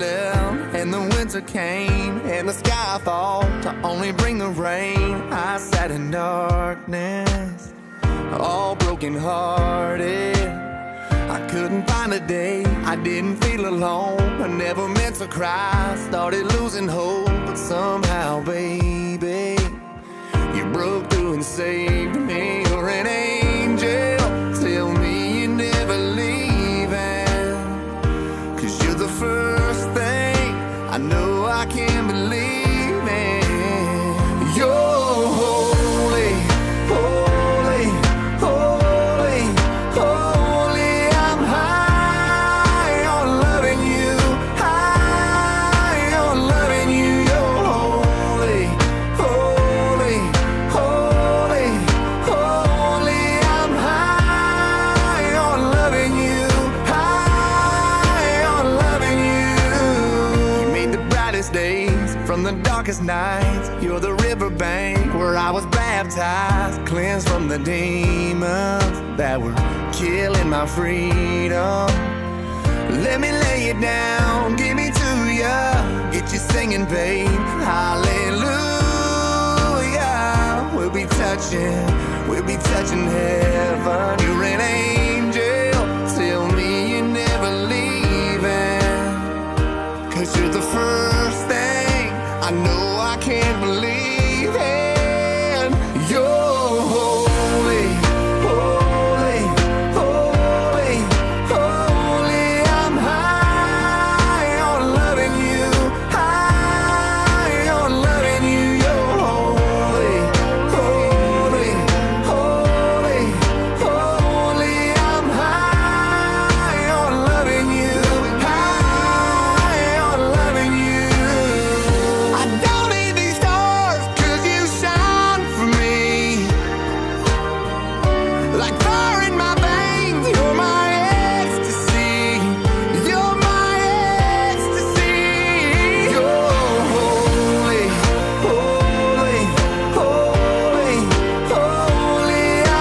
left, and the winter came, and the sky fall to only bring the rain. I sat in darkness, all broken-hearted. I couldn't find a day, I didn't feel alone. I never meant to cry, started losing hope. But somehow, baby, you broke through and saved me. You're an angel, tell me you're never leaving, 'cause you're the first thing I know I can believe in. You're holy, holy, holy, holy. I'm high on loving you, high on loving you. You're holy, holy, holy, holy. I'm high on loving you, high on loving you. You made the brightest days from the darkest nights. You're the riverbank where I was baptized, cleansed from the demons that were killing my freedom. Let me lay you down, give me to ya, get you singing, babe. Hallelujah, we'll be touching heaven. You're an angel, tell me you're never leaving, 'cause you're the first thing I know I can't believe in. You're holy, holy, holy, holy. I'm high on loving you, high on loving you. You're holy, holy, holy, holy. I'm high on loving you, high on loving you. I don't need these stars, 'cause you shine for me. Like fire in my veins, you're my ecstasy. You're my ecstasy. You're holy, holy, holy, holy.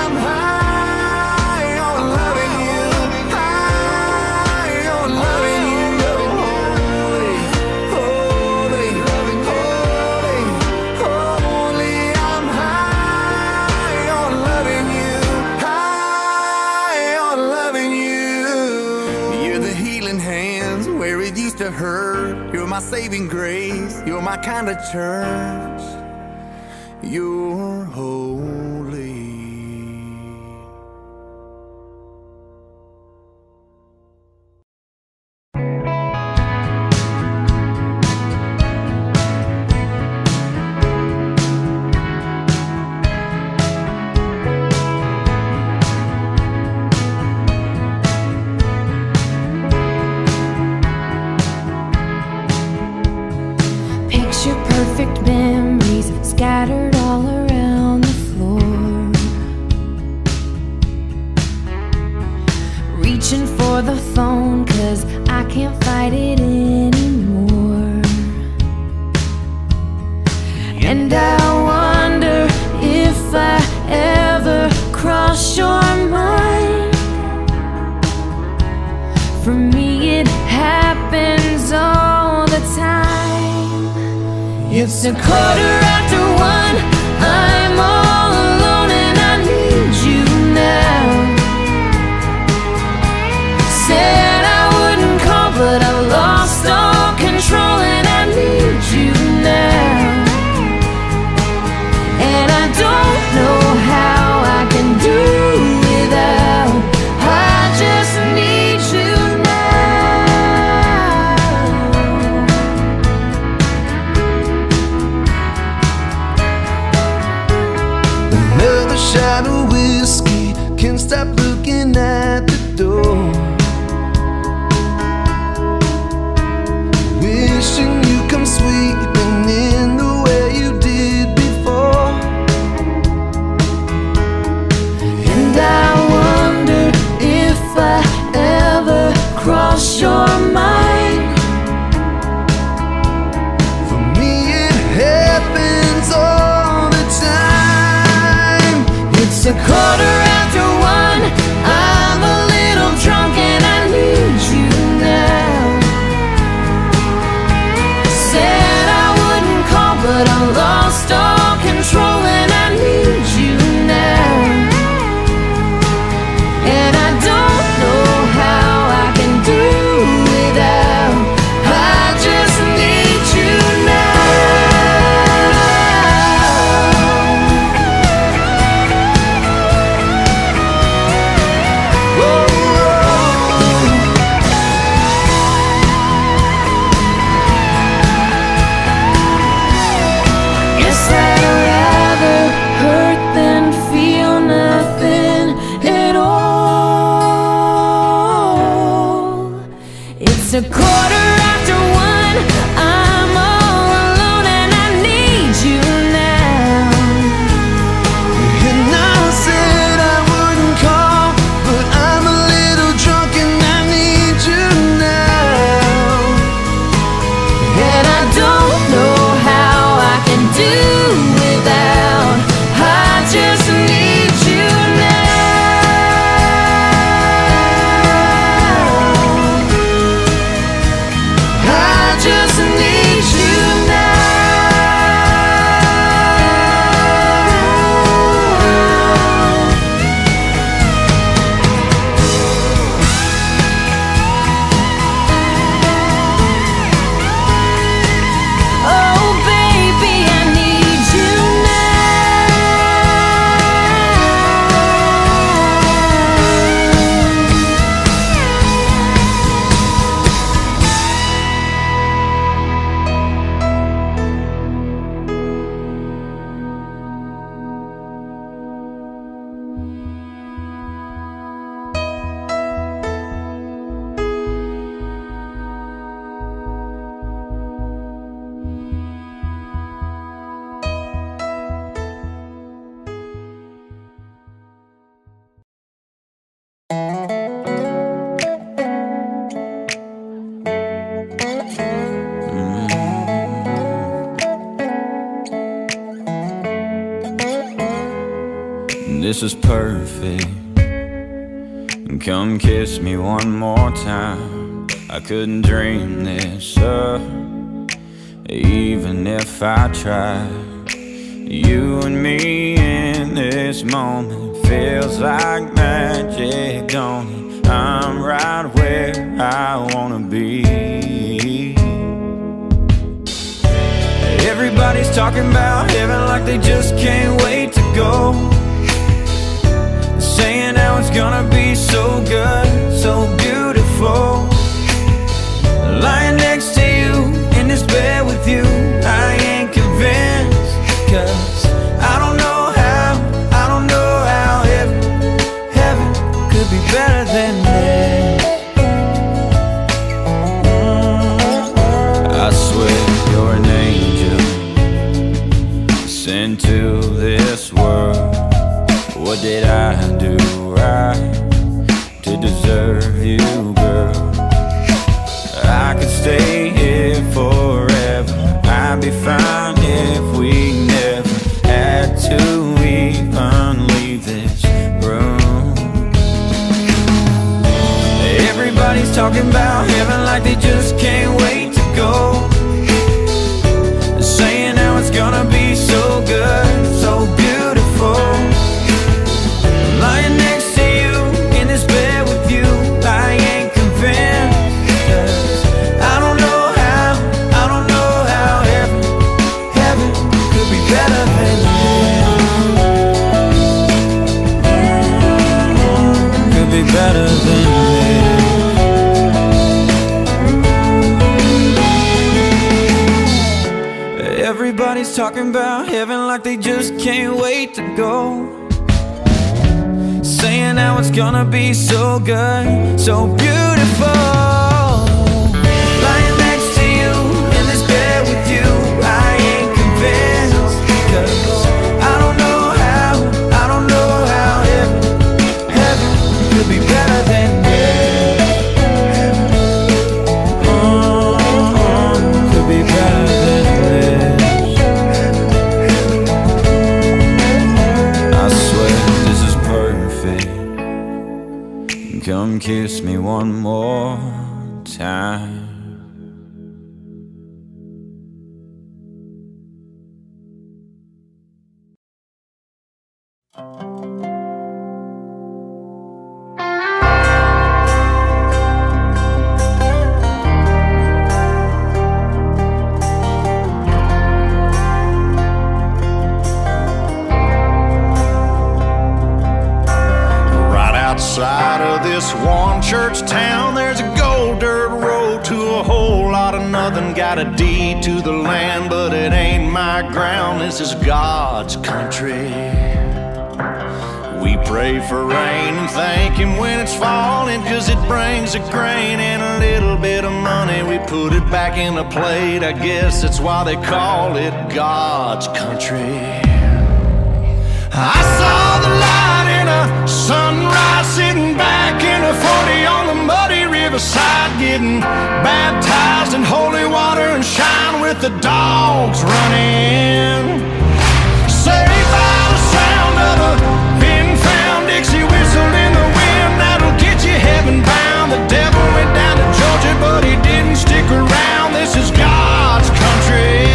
I'm high on loving you, high on loving you. You're holy, holy, holy, holy. I'm high on loving you, high on loving you. You're the healing hands where it used to hurt. You're my saving grace, you're my kind of church. You're holy. Picture perfect memories scattered all around the floor. Reaching for the phone 'cause I can't fight it anymore. And I wonder if I ever cross your mind. For me it happens all the time. It's a quarter after one, I'm all alone and I need you now. Said I wouldn't call but I've lost all control and I need you now. And I don't know how I can do without, I just need you now. Shot of whiskey, can't stop looking at the door. Wishing you come sweeping in the way you did before. And I wonder if I ever cross your mind. For me it happens all the time. It's a quarter after one, I'm a little drunk and I need you now. but I lost all control and I need you now. And I don't know how I can do without. I just need you now. It's a quarter after one, I'm all alone and I need you now. And I said I wouldn't call, but I'm a little drunk and I need you now. And I don't know how I can do without. I just this is perfect. Come kiss me one more time. I couldn't dream this up, even if I tried. You and me in this moment feels like magic, don't it? I'm right where I wanna be. Everybody's talking about heaven like they just can't wait to go, saying how it's gonna be so good, so beautiful. Lying next to you, in this bed with you, I ain't convinced, cause I don't know how heaven could be better than this. I swear you're an angel sent to this world. What did I do right to deserve you, girl? I could stay here forever. I'd be fine if we never had to even leave this room. Everybody's talking about heaven like they just can't wait to go, saying how it's gonna be so good, so beautiful. Lying next to you, in this bed with you, I ain't convinced, cause I don't know how heaven could be better than this. Could be better than this. Everybody's talking about heaven like they just can't wait to go, saying how it's gonna be so good, so beautiful. Come kiss me one more time. this one church town, there's a gold dirt road to a whole lot of nothing. Got a deed to the land, but it ain't my ground. This is God's country. We pray for rain and thank Him when it's falling, 'cause it brings a grain and a little bit of money. We put it back in a plate, I guess that's why they call it God's country. I saw the light in a sunrise, sitting back in a 40 on the muddy riverside, getting baptized in holy water and shine with the dogs running. Saved by the sound of a pin-found Dixie whistle in the wind, that'll get you heaven bound. The devil went down to Georgia, but he didn't stick around. This is God's country.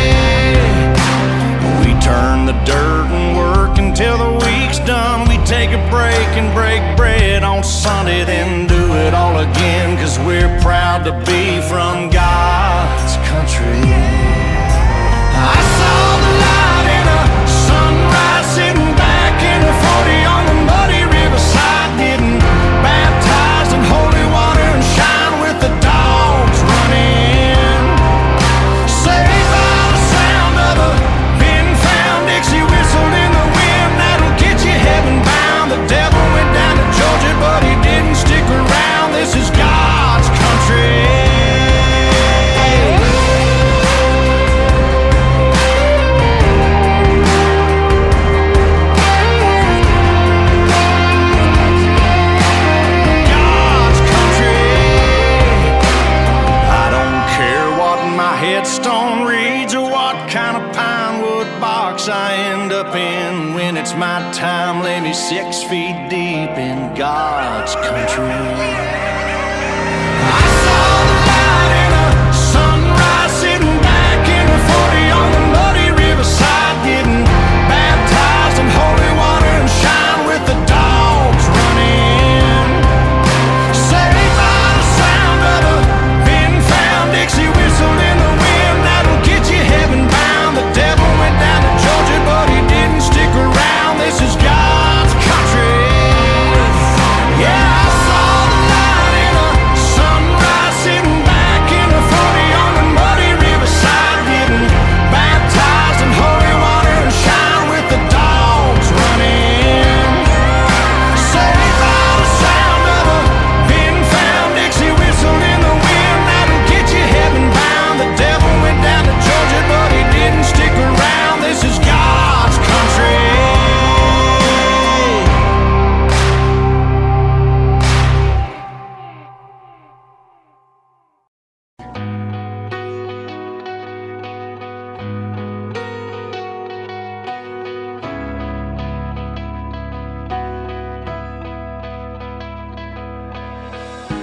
We turn the dirt and work until the week's done. We take a break and break bread on Sunday, then do it all again, 'cause we're proud to be from God's country. I saw the light in a sunrise, sitting back in a 40 on the muddy riverside, getting baptized in holy water and shine with the dogs running. Saved by the sound of a pin-found Dixie whistle in the wind, that'll get you heaven bound. The devil went down to Georgia, but he didn't stick around. This is God's country. Headstone reads or what kind of pine wood box I end up in. When it's my time, lay me 6 feet deep in God's country.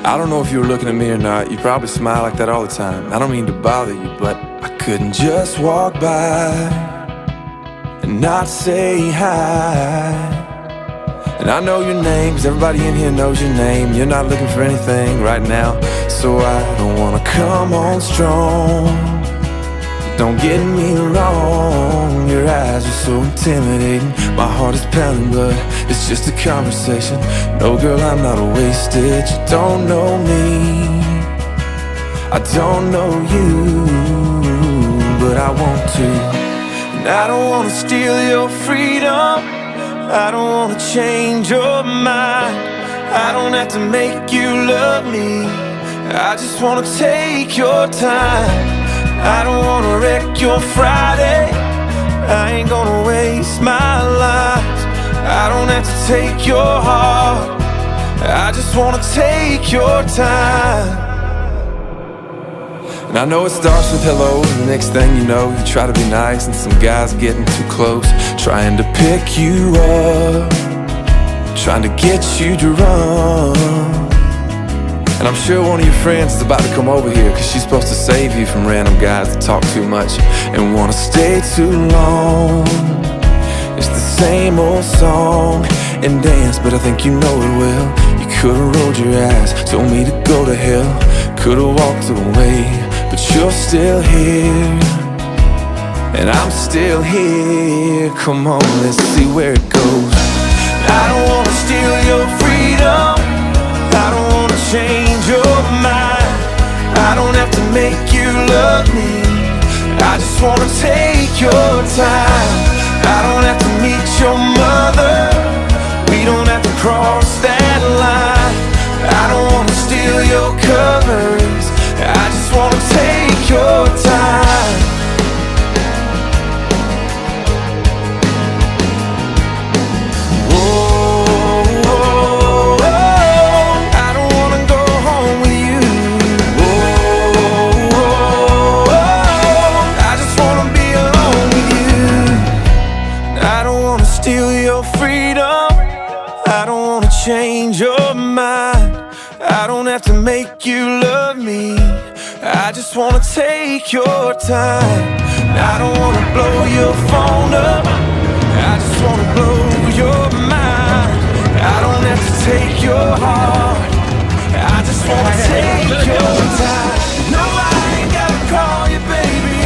I don't know if you were looking at me or not. You probably smile like that all the time. I don't mean to bother you, but I couldn't just walk by and not say hi. And I know your name, 'cause everybody in here knows your name. You're not looking for anything right now, so I don't wanna come on strong. Don't get me wrong. Your eyes are so intimidating. My heart is pounding, but it's just a conversation. No, girl, I'm not wasted. You don't know me, I don't know you, but I want to. And I don't want to steal your freedom, I don't want to change your mind. I don't have to make you love me, I just want to take your time. I don't want to wreck your Friday, I ain't gonna waste my life. I don't have to take your heart, I just wanna take your time. And I know it starts with hello, and the next thing you know, you try to be nice, and some guy's getting too close, trying to pick you up, trying to get you drunk. And I'm sure one of your friends is about to come over here, 'cause she's supposed to save you from random guys that talk too much and wanna stay too long. It's the same old song and dance, but I think you know it well. You could've rolled your eyes, told me to go to hell, could've walked away, but you're still here, and I'm still here. Come on, let's see where it goes. I don't wanna steal your freedom, I don't make you love me. I just wanna take your time. I don't have to meet your mother. We don't have to cross that line. I don't wanna steal your covers. I just wanna take your time. I just wanna take your time. I don't wanna blow your phone up. I just wanna blow your mind. I don't have to take your heart. I just wanna take your time. No, I ain't gotta call you baby,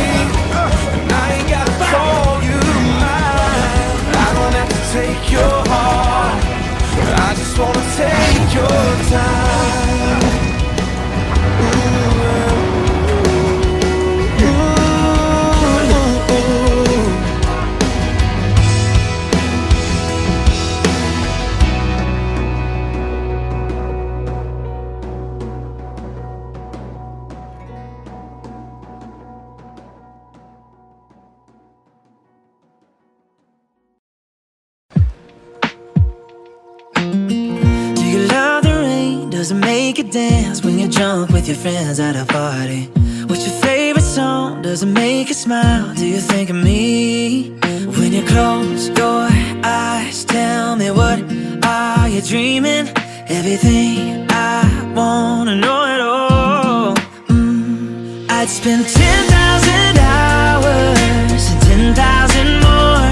and I ain't gotta call you mine. I don't have to take your heart. I just wanna take your time. Does it make you dance when you're drunk with your friends at a party? What's your favorite song? Does it make you smile? Do you think of me? When you close your eyes, tell me what are you dreaming? Everything I wanna know at all. I'd spend 10,000 hours and 10,000 more.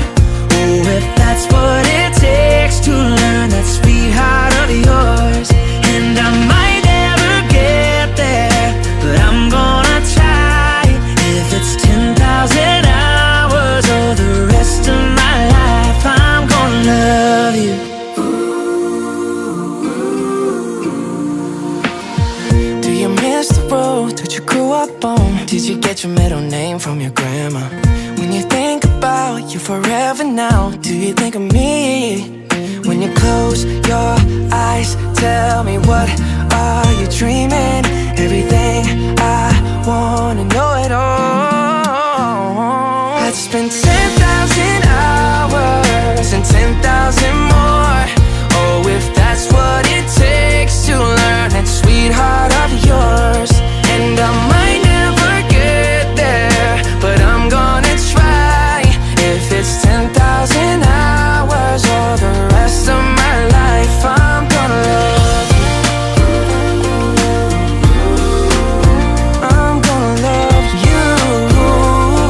Oh, if that's what it takes to learn that sweetheart of yours. And I might never get there, but I'm gonna try. If it's 10,000 hours or the rest of my life, I'm gonna love you. Ooh. Do you miss the road that you grew up on? Did you get your middle name from your grandma? When you think about you forever now, do you think of me? When you close your eyes, tell me what are you dreaming? Everything I wanna know at all. I'd spend 10,000 hours and 10,000 more. Oh, if that's what it takes to learn that sweetheart of yours. And I might never get there, but I'm gonna try. If it's 10,000 hours or the rest of my life, I'm gonna love you. I'm gonna love you. Ooh,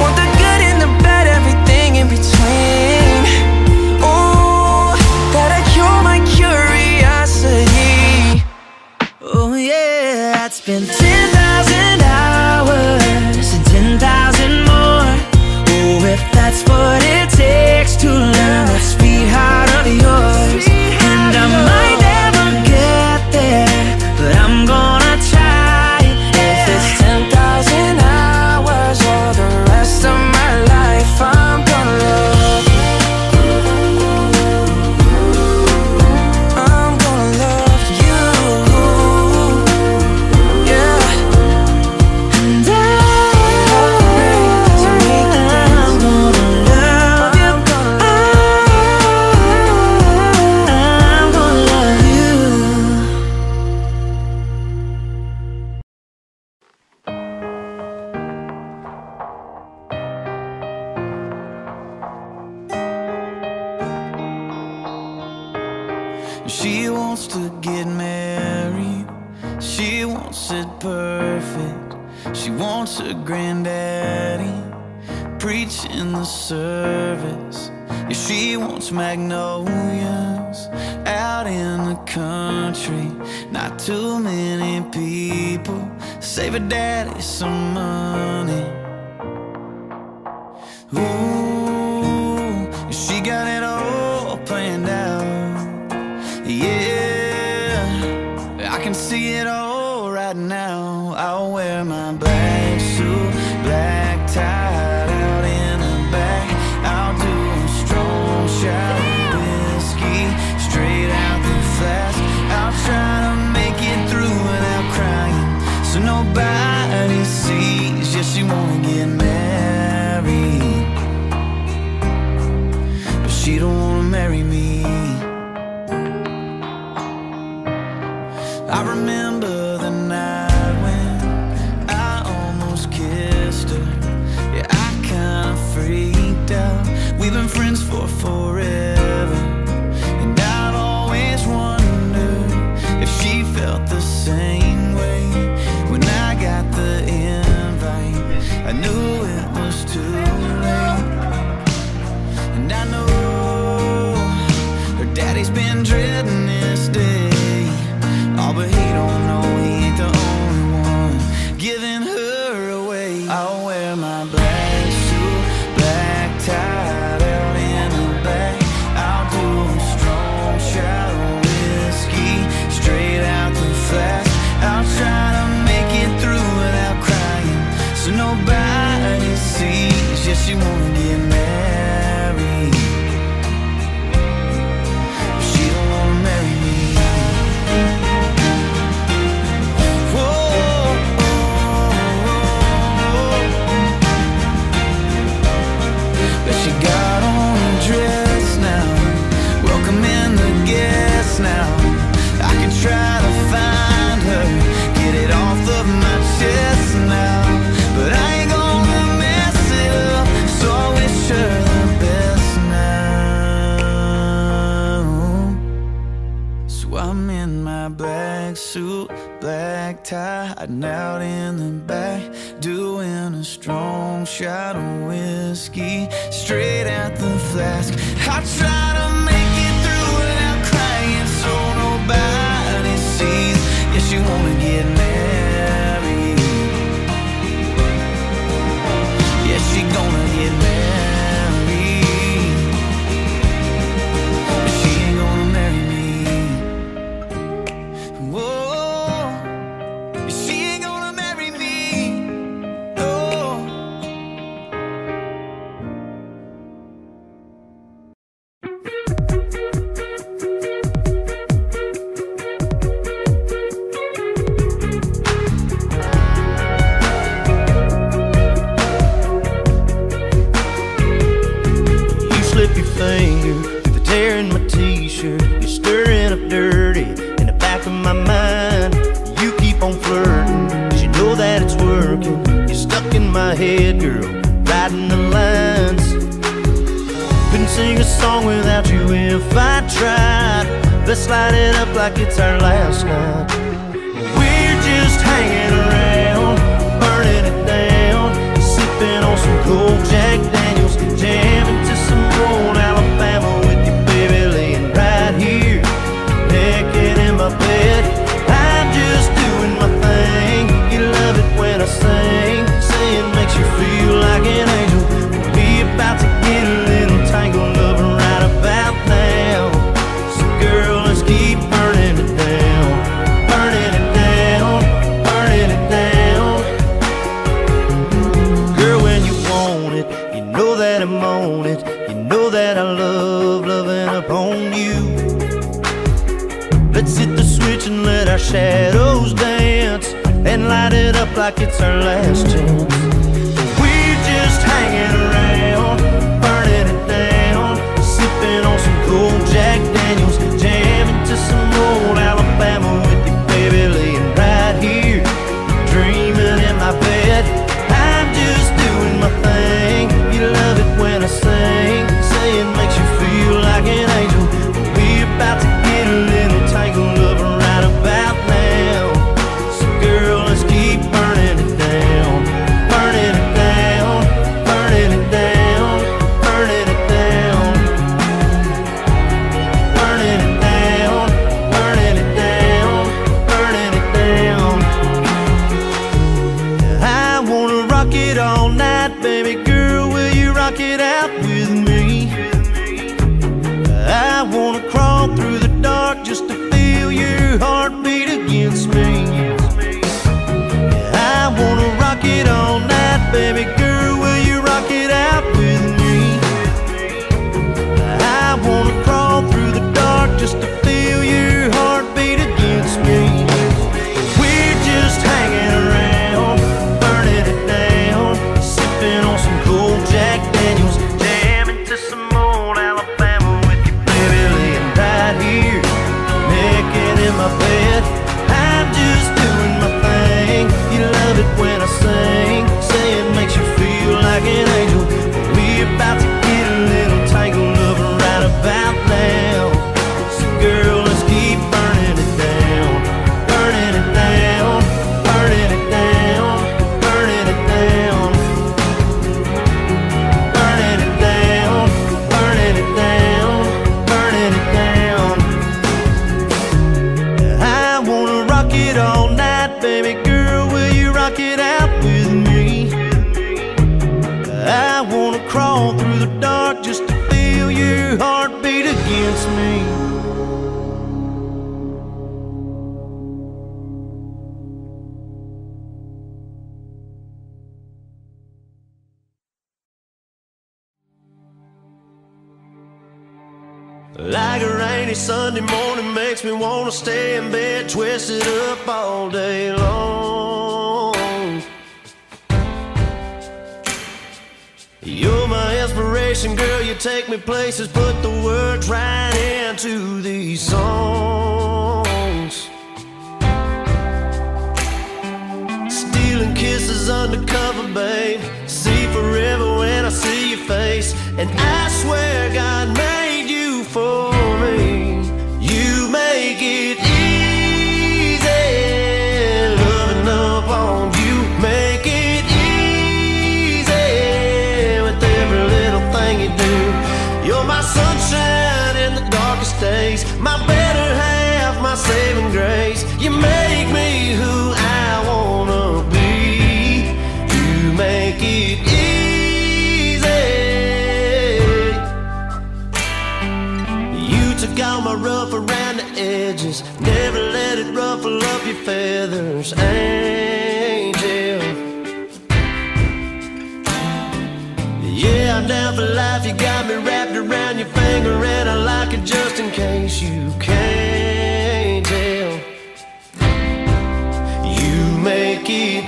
want the good and the bad, everything in between. Ooh, that'll cure my curiosity. Oh yeah, I'd spend 10,000 hours and 10,000 more. Oh, if that's what it takes to learn that sweetheart of yours. And I might never get there, but I'm gonna try. If it's 10,000 hours or the rest of my life, I'm gonna love you. I'm gonna love you. Yeah. And I'm gonna love you. I'm gonna love you. She wants to get married. She wants it perfect. She wants her granddaddy preaching the service. Yeah, she wants magnolias out in the country. Not too many people save her daddy some money. Ooh, she got it all planned out. Yeah. it all right now. I'll wear my black suit, black tie, out in the back. I'll do a strong shot of whiskey straight out the flask. I'll try to make it through without crying, so nobody sees. Yes, you wanna get married, but she don't wanna marry me. I remember the night when I almost kissed her. Yeah, I kinda freaked out. We've been friends for forever, and I'd always wonder if she felt the same way. When I got the invite, I knew it was too late. And I know her daddy's been dreading this day. Oh, but he don't know he ain't the only one giving her away. I'll wear my black suit, black tie, out in the back. I'll do a strong shot of whiskey straight out the flask. I'll try to make it through without crying, so nobody sees. Yes, she won't get married, but she don't wanna marry me. I'm in my black suit, black tie, hiding out in the back, doing a strong shot of whiskey straight out the flask. I try to make it through without crying, so nobody sees. Yes, you wanna get married. Yes, she gonna get married. I wanna crawl through the dark just to feel your heartbeat against me. baby girl, will you rock it out with me? I wanna crawl through the dark just to feel your heartbeat against me. We're just hanging around, burning it down, sipping on some cold Jack Daniels, jamming to some old Alabama with you, baby, laying right here, naked in my bed. I'm just doing my thing. You love it when I sing. Baby girl, will you rock it out with me? I wanna crawl through the dark just to feel your heartbeat against me. Like a rainy Sunday morning makes me wanna stay in bed, twisted up all day long. You're my inspiration, girl, you take me places, put the words right into these songs. Stealing kisses undercover, babe, see forever when I see your face, and I swear God made for me. You make it easy, loving up on you, make it easy with every little thing you do. You're my sunshine in the darkest days, my better half, my saving grace. You make me who I wanna be. You make it easy. Got my rough around the edges, never let it ruffle up your feathers, angel. Yeah, I'm down for life, you got me wrapped around your finger, and I like it just in case you can't tell. You make it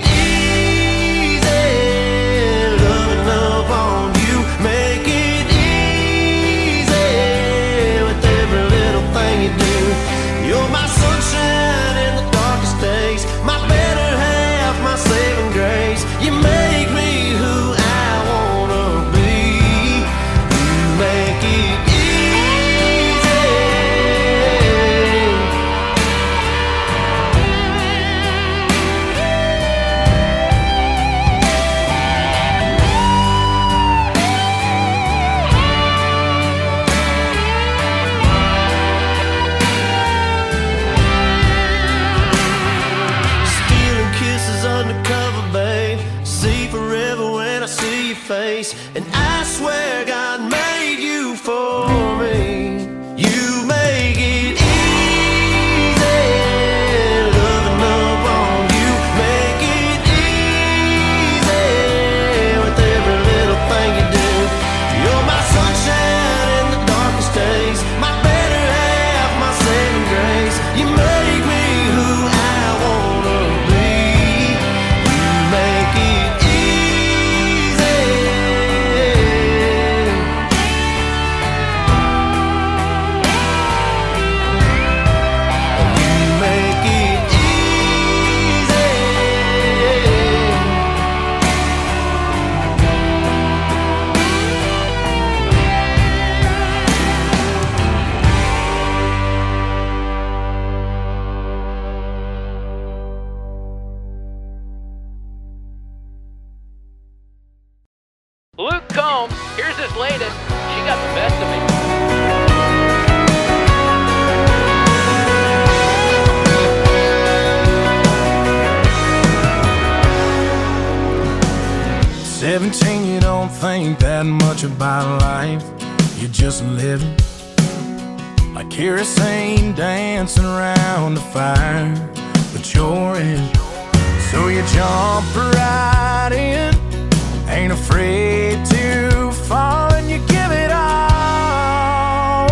face, and I swear God made you for me. You make it easy, loving up on you, make it easy with every little thing you do. You're my sunshine in the darkest days, my better half, my saving grace. You make me who I wanna be. You make it easy. Luke Combs, here's his latest. She got the best of me. At 17, you don't think that much about life. You're just living like kerosene dancing around the fire, but you're in, so you jump right in. ain't afraid to fall, and you give it all.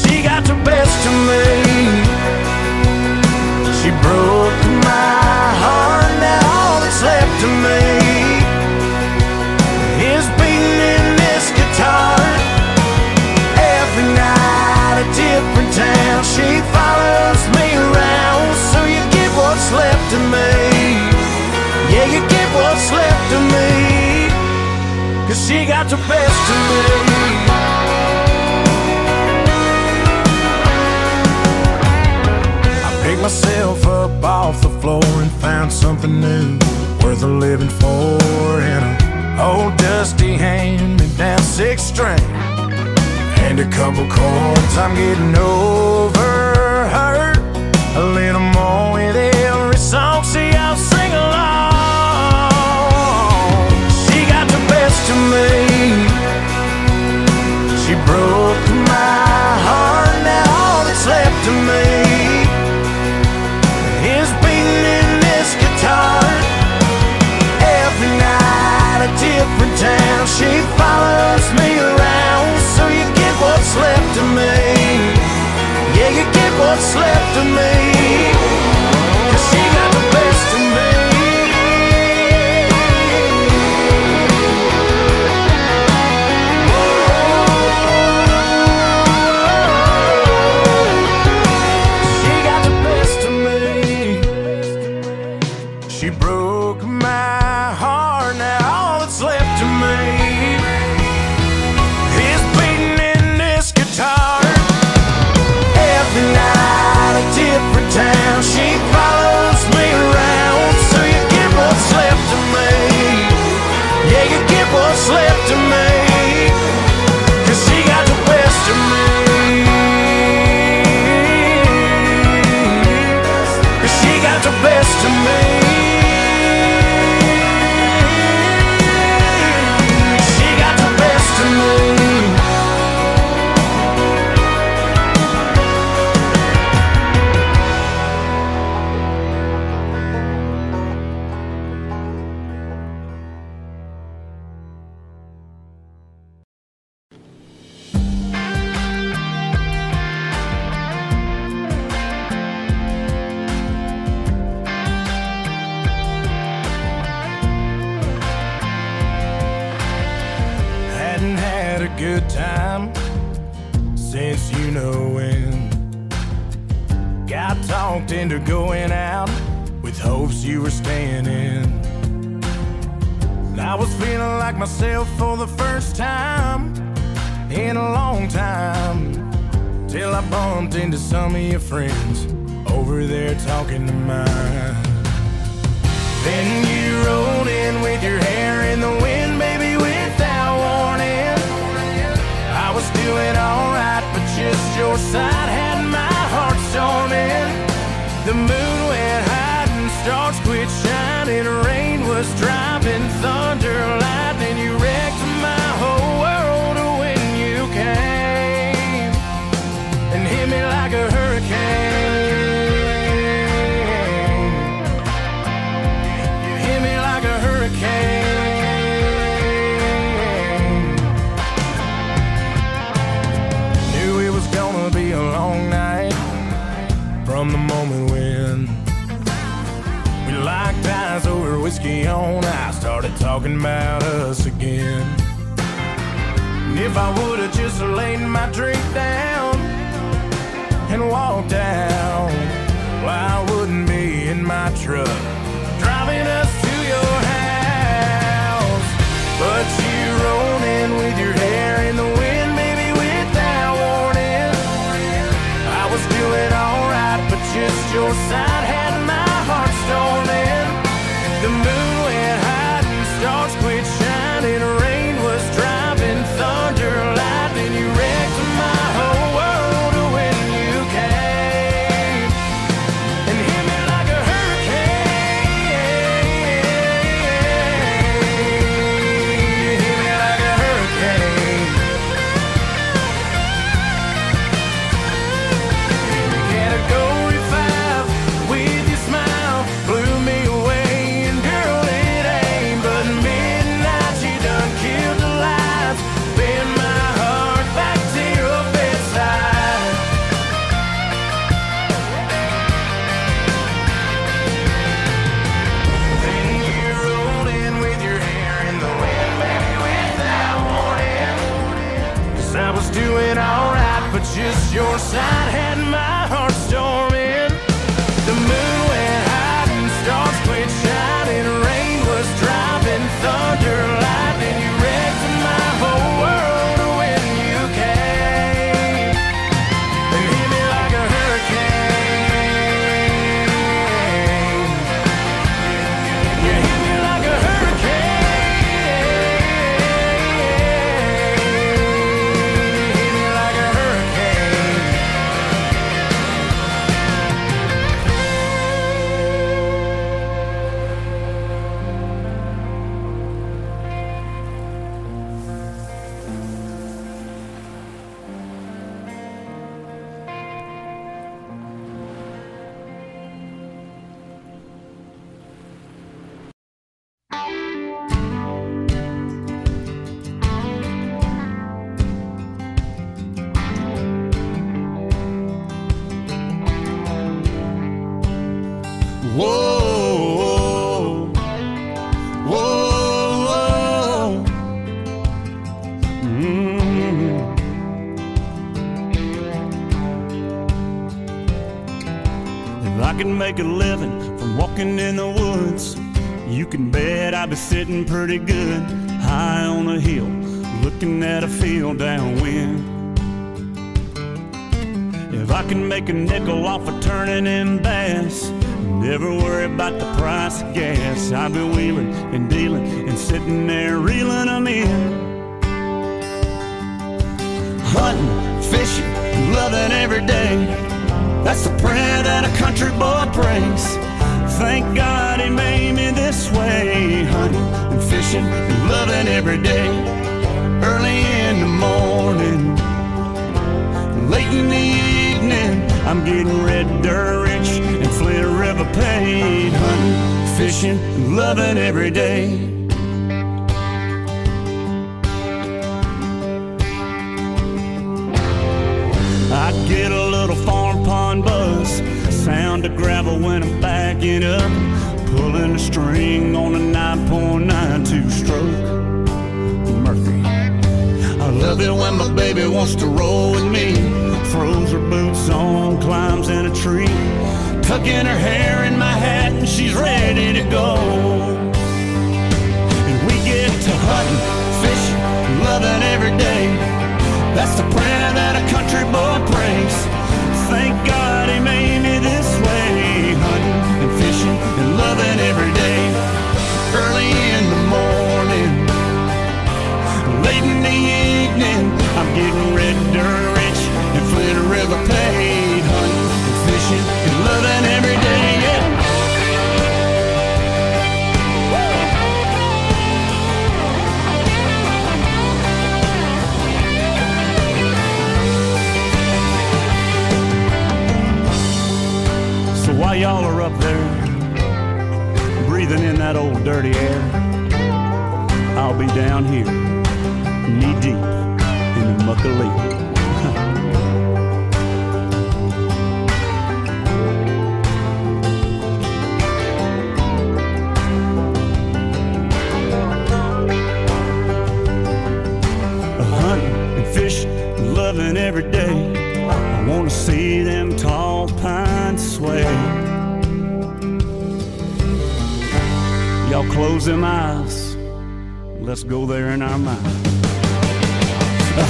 She got the best of me, she broke my heart. Now all that's left of me is beating in this guitar. Every night a different town, she follows me around. So you get what's left of me, yeah, you get what's left of me, 'cause she got the best of me. I picked myself up off the floor and found something new, worth a living for, in an old dusty hand-me-down 6-string and a couple chords. I'm getting over her a little more with every song she I'll sing along. To me, she broke my heart. Now all that's left of me is beating in this guitar. Every night a different town, she follows me around. So you get what's left of me, yeah, you get what's left of me, 'cause she got the best of me. She broke my heart, now all that's left of me is beating in this guitar. Every night a different town, she follows me around. So you get what's left of me, yeah, you get what's left of me, 'cause she got the best of me, 'cause she got the best of me. Good time since you know when. Got talked into going out with hopes you were staying in. I was feeling like myself for the first time in a long time, till I bumped into some of your friends over there talking to mine. Then you rolled in with your hair in the wind, baby, without warning. I was doing alright, but just your side had my heart torn in. The moon went hiding, stars quit shining, rain was driving, thunder, lightning. You wrecked my whole world when you came and hit me like a hurricane. You hit me like a hurricane. The moment when we locked eyes over whiskey on, I started talking about us again. And if I would have just laid my drink down and walked out, well, I wouldn't be in my truck driving us to your house. But you rolled in with your hair in the wind, maybe without warning. I was doing alright, just your side had my heart torn in. The moon went hiding, stars quit shining, rain was driving, thunder, lightning. You wrecked my whole world when you came and hit me like a hurricane. You hit me like a hurricane. Gotta go. We Your side had my heart storming. The moon went high and stars quit shining. Rain was driving, thunder, lightning. You wrecked my whole world when you came and hit me like a hurricane. You hit me like a hurricane. Hit me like a hurricane. Whoa, whoa, whoa. If I can make a living from walking in the woods, you can bet I'd be sitting pretty good high on a hill, looking at a field downwind. If I can make a nickel off of turning in bass, never worry about the price of gas, I've been wheeling and dealing and sitting there reeling them in. Hunting, fishing, loving every day, that's the prayer that a country boy prays. Thank God He made me this way. Hunting and fishing and loving every day, early in the morning, late in the evening, I'm getting red dirt rich and Flint River paid. Hunting, fishing, and loving every day. I get a little farm pond buzz, sound of gravel when I'm backing up, pulling a string on a 9.92 stroke Murphy. I love it when my baby wants to roll with me, throws her boots on, climbs in a tree, tucking her hair in my hat and she's ready to go. And we get to hunting, fishing, loving every day, that's the prayer that a country boy prays. Thank God He made me this way. Hunting and fishing and loving every day, early in the morning, late in the evening, I'm getting red dirt rich and Flint River paid. Hunting and fishing and loving every day, yeah. So while y'all are up there breathing in that old dirty air, I'll be down here knee deep in the muckalee. Loving every day, I want to see them tall pines sway. Y'all close them eyes, let's go there in our mind.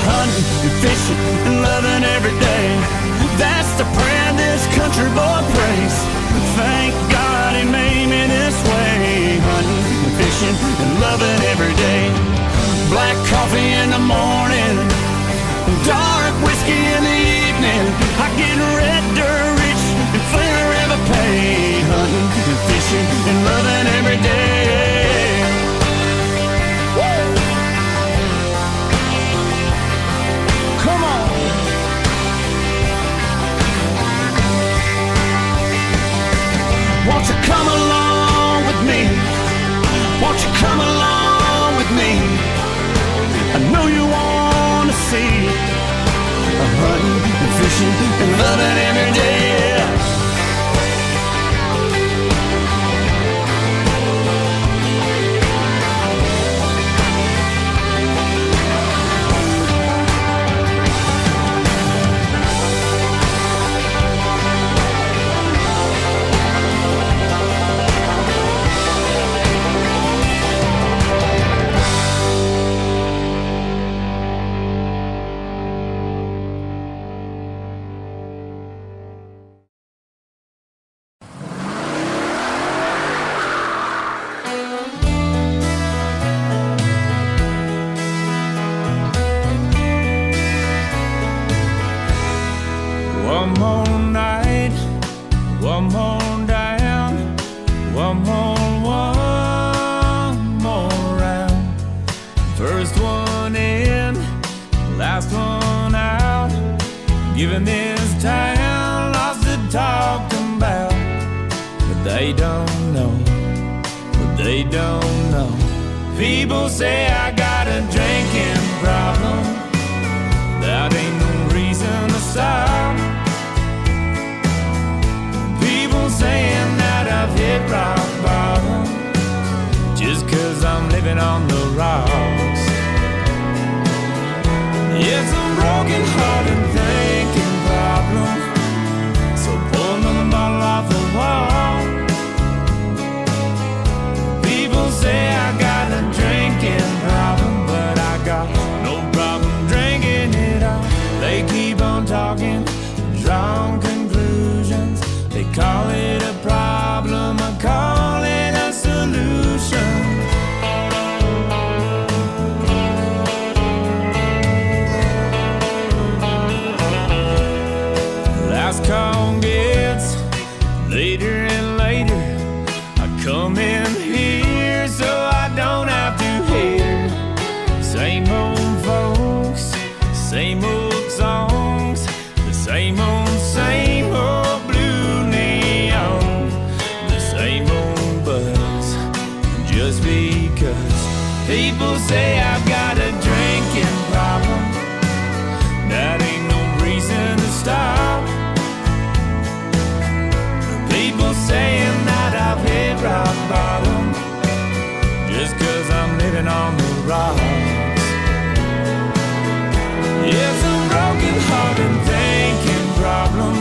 Hunting and fishing and loving every day, that's the prayer this country boy prays. Thank God He made me this way. Hunting and fishing and loving every day, black coffee in the morning, dark whiskey in the evening, I get red dirt rich and Flint River paid. Hunting and fishing and loving every day. Woo! Come on. Won't you come along with me? Won't you come along with me? I know you wanna see. Hunting and fishing and loving every day. One more round. First one in, last one out. Giving this town lots to talk about, but they don't know, but they don't know. People say I got a drinking problem. That ain't no reason to stop. People saying that I've hit rock bottom just 'cause I'm living on the rocks. It's a broken hearted thinking problem, so pull another bottle off the wall. People say I got a drinking problem, but I got no problem drinking it all. They keep on talking, drunk conclusions. They call it a problem, I call it a solution. Last call gets later and later. I come in here so I don't have to hear same old folks, same old songs, the same old blue neon, the same old buzz. Just because people say I've got a drinking problem, that ain't no reason to stop. People saying that I've hit rock bottom just 'cause I'm living on the rocks. It's a broken hearted thinking problem,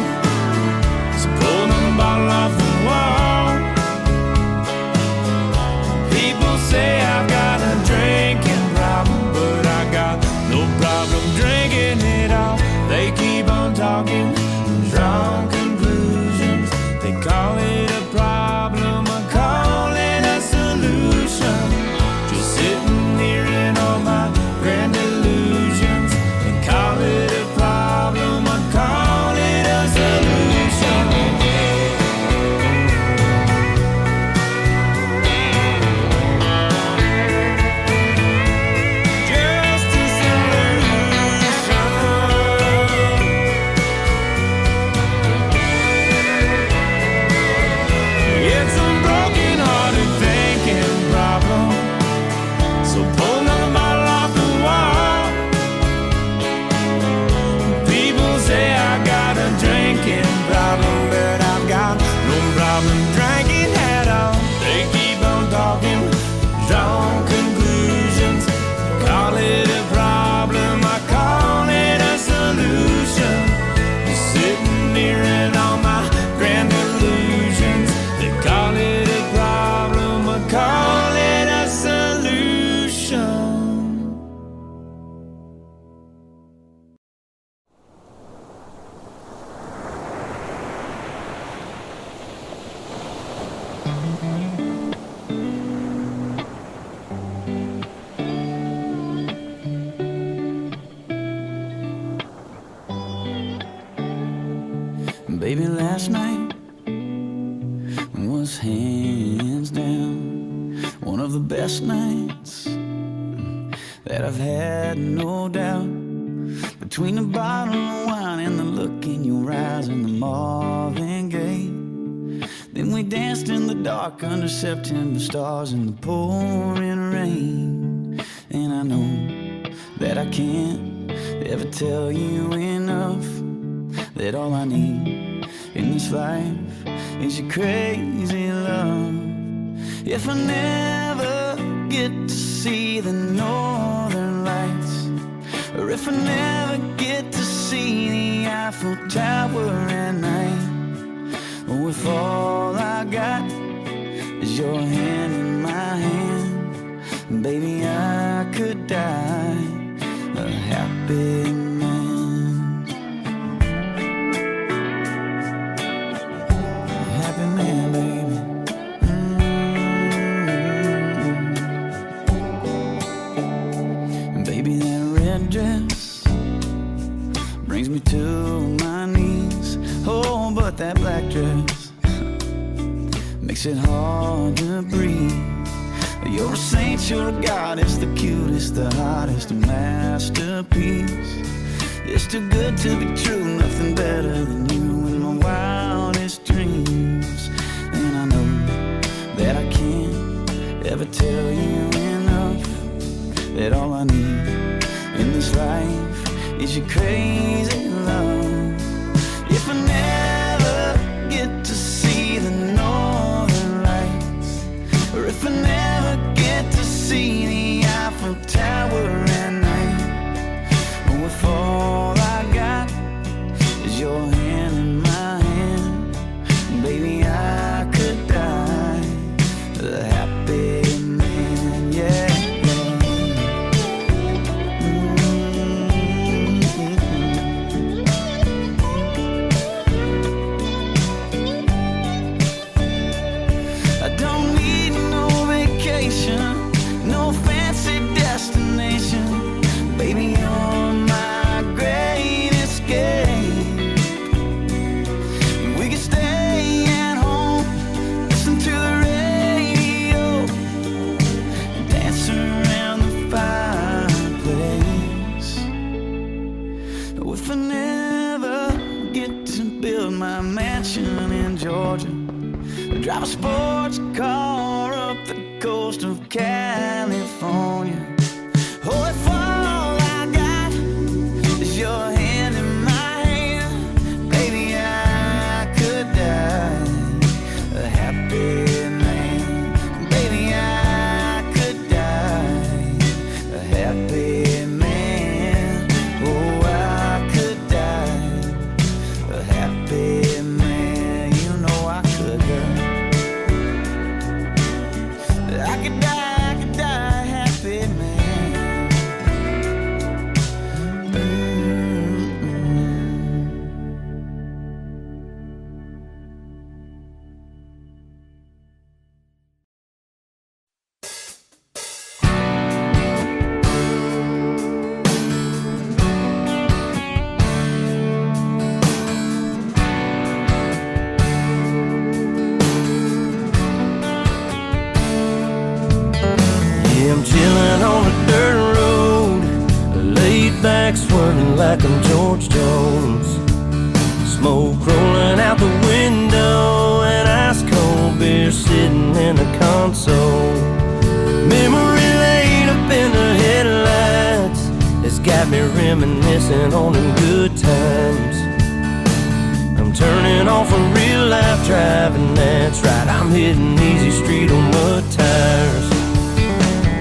so pull the bottle off the wall. People say I've got a drinking problem, but I got no problem drinking it all. They keep on talking, drunk conclusions. They call it a problem, I call it a solution. Just sitting here in all my grand delusions. They call it a problem, I call it a solution. Just a solution. It's a broken hearted thinking problem, so pull another bottle off the wall. People say I got a drinking problem, but I've got no problem drinking at all. They keep on talking, drawn conclusions. Call it a problem, I call it a solution. You're sitting here in all my grand illusions. They call it a problem, I call it a solution. Baby, last night was hands down one of the best nights that I've had, no doubt. Between the bottle of wine and the look in your eyes and the Marvin Gaye, then we danced in the dark under September stars and the pouring rain. And I know that I can't ever tell you enough that all I need in this life is your crazy love. If I never get to see the northern lights, or if I never get to see the Eiffel Tower at night, or if all I got is your hand in my hand, baby, I could die a happy man. A happy man, baby. Dress brings me to my knees. Oh, but that black dress makes makes it hard to breathe. You're a saint, you're a goddess, the cutest, the hottest, a masterpiece. It's too good to be true, nothing better than you in my wildest dreams. And I know that I can't ever tell you enough, that all I need in this life is your crazy love. If I never get to see the northern lights, or if I never get to see the Eiffel Tower at night, or if all I got is your hand in my hand, baby, I could die a happy man, yeah. Drive a sports car up the coast of California. Oh, if all I got is your hand in my hand, baby, I could die a happy man. Baby, I could die a happy man. Oh, I could die a happy man. Swirling like I'm George Jones, smoke rolling out the window, and ice cold beer sitting in the console. Memory laid up in the headlights, it's got me reminiscing on them good times. I'm turning off a real life driving, that's right, I'm hitting easy street on mud tires.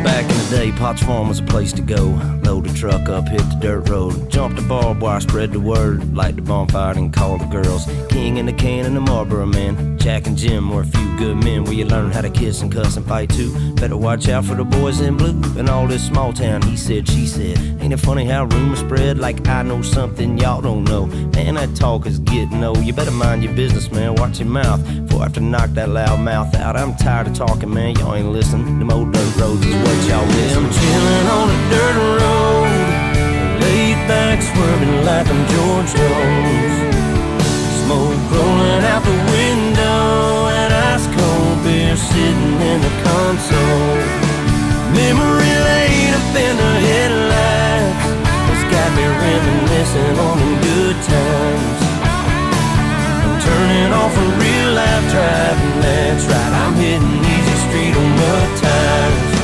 Back in the day, Potts Farm was a place to go. Load the truck up, hit the dirt road, jump the barbed wire, spread the word, light the bonfire and call the girls. King and the Can and the Marlboro Man, Jack and Jim were a few good men. Where you learn how to kiss and cuss and fight too. Better watch out for the boys in blue. In all this small town, he said, she said. Ain't it funny how rumors spread like I know something y'all don't know. Man, that talk is getting old. You better mind your business, man, watch your mouth, before I have to knock that loud mouth out. I'm tired of talking, man, y'all ain't listening. Them old dirt roads is what y'all miss. I'm chilling on a dirt road, laid back swerving like I'm George Jones, smoke rolling out the window, and ice cold beer sitting in the console. Memory laid up in the headlights, it's got me reminiscing on the good times. I'm turning off a real life driving, that's right, I'm hitting easy street on mud tires.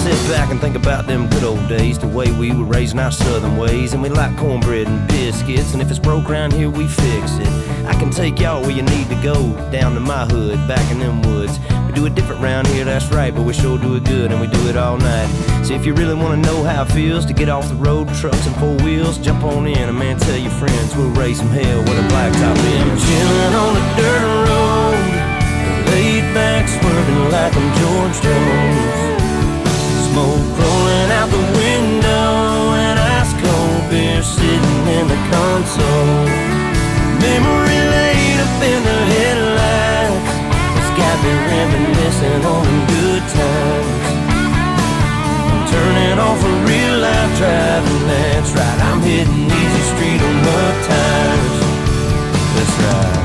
Sit back and think about them good old days, the way we were raising our southern ways. And we like cornbread and biscuits, and if it's broke round here, we fix it. I can take y'all where you need to go, down to my hood, back in them woods. We do it different round here, that's right, but we sure do it good, and we do it all night. So if you really want to know how it feels to get off the road, trucks and four wheels, jump on in, and man, tell your friends, we'll raise some hell with a blacktop in. I'm chilling on the dirt road, laid back swerving like I'm George Jones, smoke rolling out the window, and ice cold beer sitting in the console. Memory laid up in the headlights, it's got me reminiscing on them good times. I'm turning off a real life driving, that's right, I'm hitting easy street on mud tires. That's right.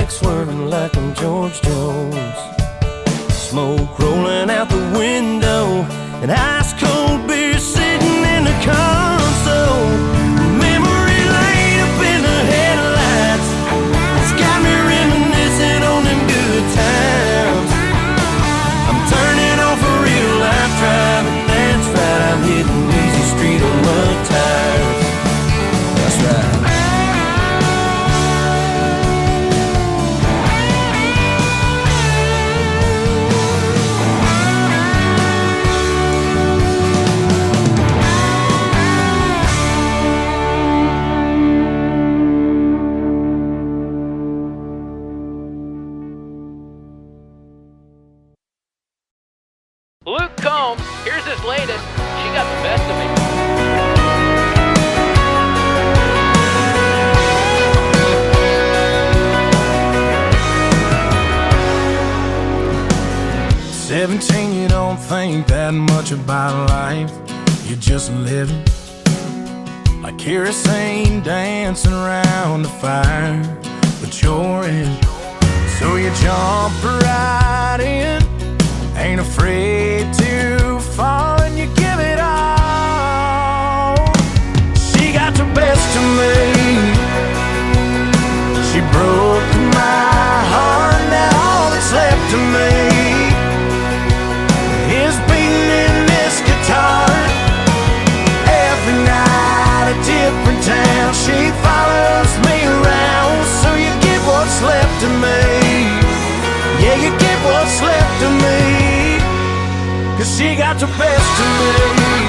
back, swerving like I'm George Jones. Smoke rolling out the window, and ice cold beer sitting in the console. Memory laid up in the headlights, it's got me reminiscing on them good times. I'm turning off a real life driving, that's right, I'm hitting easy street on love tires. That's right. That much about life, you're just living like kerosene dancing around the fire, but you're in, so you jump right in, ain't afraid to fall, and you give it all. She got the best of me, she broke my heart, now all that's left of me town. She follows me around, so you get what's left of me. Yeah, you get what's left of me, 'cause she got the best of me.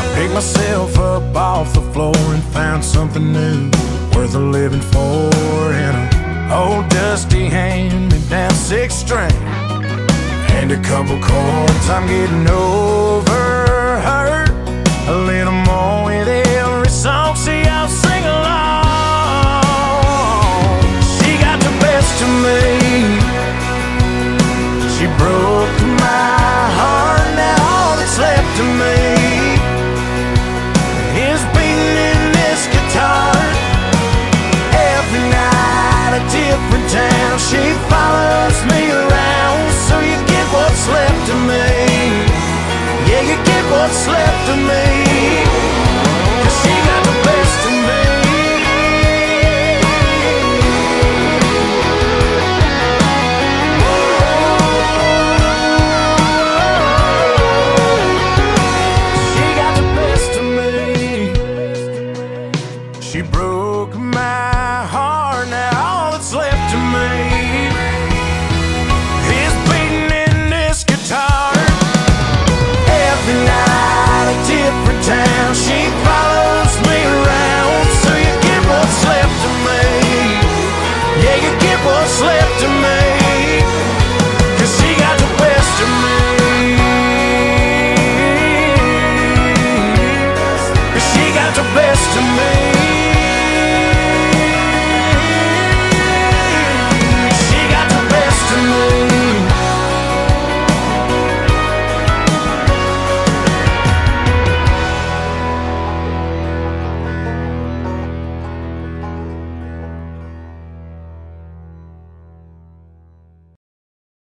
I picked myself up off the floor and found something new worth a living for, in an old dusty hand-me-down 6-string and a couple chords. I'm getting over her a little more with every song. See, I'll sing along. She got the best of me, she broke my heart, now all that's left of me is beating in this guitar. Every night a different town, she follows me around, so you what's left of me. Yeah, you get what's left of me, 'cause she got the best of me. She got the best of me, she broke my heart, now all that's left of me